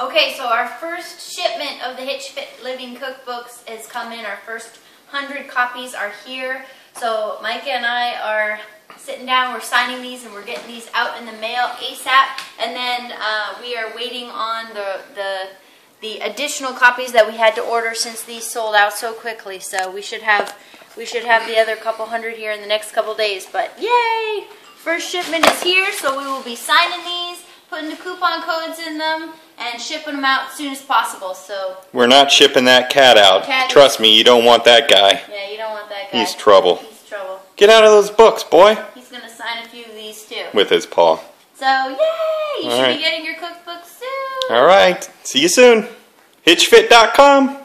Okay, so our first shipment of the Hitch Fit Living cookbooks has come in. Our first 100 copies are here. So Micah and I are sitting down, we're signing these, and we're getting these out in the mail ASAP. And then we are waiting on the additional copies that we had to order since these sold out so quickly. So we should have the other couple hundred here in the next couple days. But yay! First shipment is here, so we will be signing these, putting the coupon codes in them, and shipping them out as soon as possible. So we're not shipping that cat out. Trust me, you don't want that guy. Yeah, you don't want that guy. He's trouble. He's trouble. Get out of those books, boy. He's going to sign a few of these, too. With his paw. So, yay! You should be getting your cookbook soon. All right. See you soon. HitchFit.com.